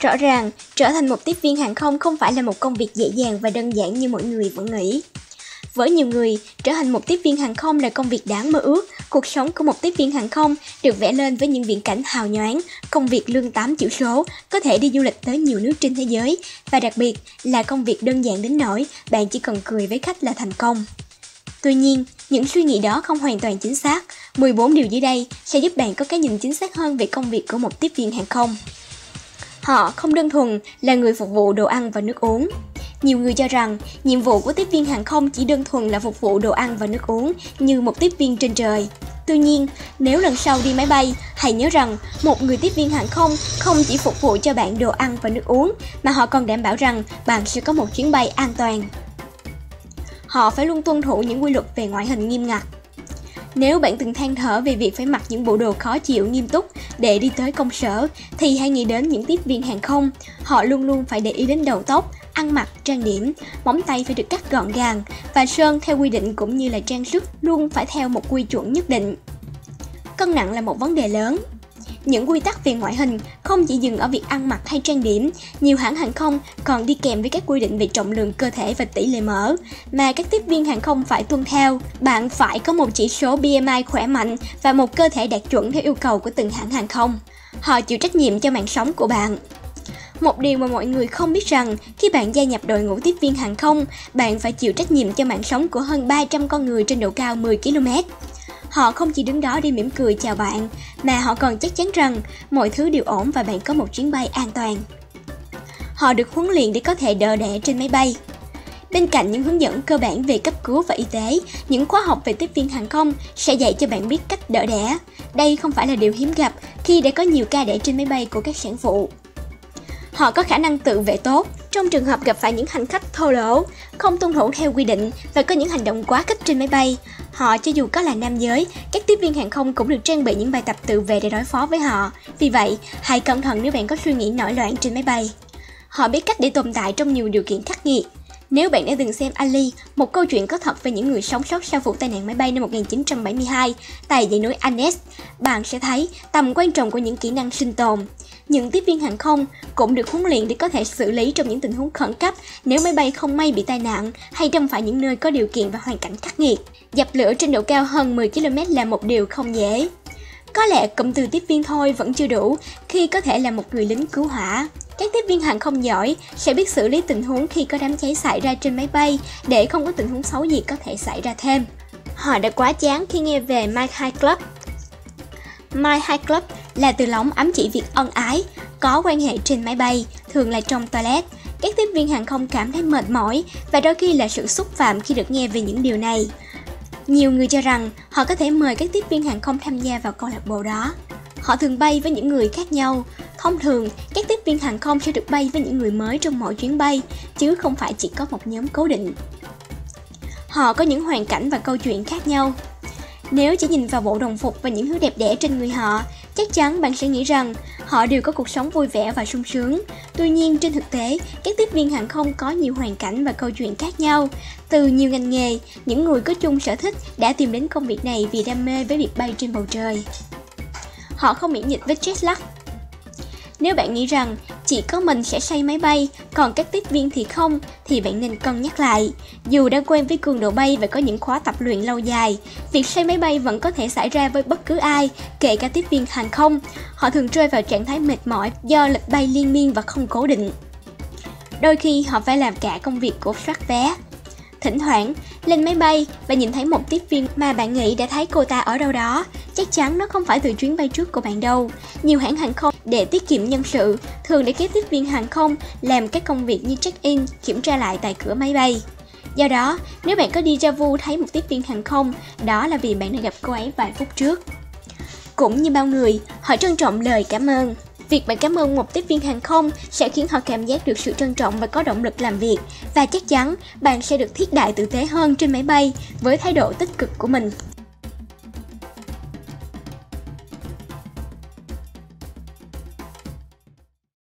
Rõ ràng, trở thành một tiếp viên hàng không không phải là một công việc dễ dàng và đơn giản như mọi người vẫn nghĩ. Với nhiều người, trở thành một tiếp viên hàng không là công việc đáng mơ ước. Cuộc sống của một tiếp viên hàng không được vẽ lên với những viễn cảnh hào nhoáng, công việc lương 8 chữ số, có thể đi du lịch tới nhiều nước trên thế giới, và đặc biệt là công việc đơn giản đến nỗi bạn chỉ cần cười với khách là thành công. Tuy nhiên, những suy nghĩ đó không hoàn toàn chính xác. 14 điều dưới đây sẽ giúp bạn có cái nhìn chính xác hơn về công việc của một tiếp viên hàng không. Họ không đơn thuần là người phục vụ đồ ăn và nước uống. Nhiều người cho rằng nhiệm vụ của tiếp viên hàng không chỉ đơn thuần là phục vụ đồ ăn và nước uống như một tiếp viên trên trời. Tuy nhiên, nếu lần sau đi máy bay, hãy nhớ rằng một người tiếp viên hàng không không chỉ phục vụ cho bạn đồ ăn và nước uống, mà họ còn đảm bảo rằng bạn sẽ có một chuyến bay an toàn. Họ phải luôn tuân thủ những quy luật về ngoại hình nghiêm ngặt. Nếu bạn từng than thở về việc phải mặc những bộ đồ khó chịu nghiêm túc để đi tới công sở, thì hãy nghĩ đến những tiếp viên hàng không. Họ luôn luôn phải để ý đến đầu tóc, ăn mặc, trang điểm, móng tay phải được cắt gọn gàng và sơn theo quy định, cũng như là trang sức luôn phải theo một quy chuẩn nhất định. Cân nặng là một vấn đề lớn. Những quy tắc về ngoại hình không chỉ dừng ở việc ăn mặc hay trang điểm, nhiều hãng hàng không còn đi kèm với các quy định về trọng lượng cơ thể và tỷ lệ mỡ mà các tiếp viên hàng không phải tuân theo. Bạn phải có một chỉ số BMI khỏe mạnh và một cơ thể đạt chuẩn theo yêu cầu của từng hãng hàng không. Họ chịu trách nhiệm cho mạng sống của bạn. Một điều mà mọi người không biết rằng, khi bạn gia nhập đội ngũ tiếp viên hàng không, bạn phải chịu trách nhiệm cho mạng sống của hơn 300 con người trên độ cao 10 km. Họ không chỉ đứng đó để mỉm cười chào bạn, mà họ còn chắc chắn rằng mọi thứ đều ổn và bạn có một chuyến bay an toàn. Họ được huấn luyện để có thể đỡ đẻ trên máy bay. Bên cạnh những hướng dẫn cơ bản về cấp cứu và y tế, những khóa học về tiếp viên hàng không sẽ dạy cho bạn biết cách đỡ đẻ. Đây không phải là điều hiếm gặp khi đã có nhiều ca đẻ trên máy bay của các sản phụ. Họ có khả năng tự vệ tốt trong trường hợp gặp phải những hành khách thô lỗ, không tuân thủ theo quy định và có những hành động quá khích trên máy bay. Họ, cho dù có là nam giới, các tiếp viên hàng không cũng được trang bị những bài tập tự vệ để đối phó với họ. Vì vậy, hãy cẩn thận nếu bạn có suy nghĩ nổi loạn trên máy bay. Họ biết cách để tồn tại trong nhiều điều kiện khắc nghiệt. Nếu bạn đã từng xem Ali, một câu chuyện có thật về những người sống sót sau vụ tai nạn máy bay năm 1972 tại dãy núi Andes, bạn sẽ thấy tầm quan trọng của những kỹ năng sinh tồn. Những tiếp viên hàng không cũng được huấn luyện để có thể xử lý trong những tình huống khẩn cấp nếu máy bay không may bị tai nạn hay trong phải những nơi có điều kiện và hoàn cảnh khắc nghiệt. Dập lửa trên độ cao hơn 10 km là một điều không dễ. Có lẽ cụm từ tiếp viên thôi vẫn chưa đủ khi có thể là một người lính cứu hỏa. Các tiếp viên hàng không giỏi sẽ biết xử lý tình huống khi có đám cháy xảy ra trên máy bay để không có tình huống xấu gì có thể xảy ra thêm. Họ đã quá chán khi nghe về My High Club. My High Club là từ lóng ám chỉ việc ân ái, có quan hệ trên máy bay, thường là trong toilet. Các tiếp viên hàng không cảm thấy mệt mỏi và đôi khi là sự xúc phạm khi được nghe về những điều này. Nhiều người cho rằng họ có thể mời các tiếp viên hàng không tham gia vào câu lạc bộ đó. Họ thường bay với những người khác nhau. Thông thường, các tiếp viên hàng không sẽ được bay với những người mới trong mỗi chuyến bay, chứ không phải chỉ có một nhóm cố định. Họ có những hoàn cảnh và câu chuyện khác nhau. Nếu chỉ nhìn vào bộ đồng phục và những thứ đẹp đẽ trên người họ, chắc chắn bạn sẽ nghĩ rằng họ đều có cuộc sống vui vẻ và sung sướng. Tuy nhiên, trên thực tế, các tiếp viên hàng không có nhiều hoàn cảnh và câu chuyện khác nhau. Từ nhiều ngành nghề, những người có chung sở thích đã tìm đến công việc này vì đam mê với việc bay trên bầu trời. Họ không miễn dịch với jet lag. Nếu bạn nghĩ rằng chỉ có mình sẽ say máy bay, còn các tiếp viên thì không, thì bạn nên cân nhắc lại. Dù đã quen với cường độ bay và có những khóa tập luyện lâu dài, việc say máy bay vẫn có thể xảy ra với bất cứ ai, kể cả tiếp viên hàng không. Họ thường rơi vào trạng thái mệt mỏi do lịch bay liên miên và không cố định. Đôi khi họ phải làm cả công việc của soát vé. Thỉnh thoảng, lên máy bay và nhìn thấy một tiếp viên mà bạn nghĩ đã thấy cô ta ở đâu đó, chắc chắn nó không phải từ chuyến bay trước của bạn đâu. Nhiều hãng hàng không để tiết kiệm nhân sự thường để các tiếp viên hàng không làm các công việc như check-in, kiểm tra lại tại cửa máy bay. Do đó, nếu bạn có déjà vu thấy một tiếp viên hàng không, đó là vì bạn đã gặp cô ấy vài phút trước. Cũng như bao người, họ trân trọng lời cảm ơn. Việc bạn cảm ơn một tiếp viên hàng không sẽ khiến họ cảm giác được sự trân trọng và có động lực làm việc, và chắc chắn bạn sẽ được thiết đãi tử tế hơn trên máy bay với thái độ tích cực của mình.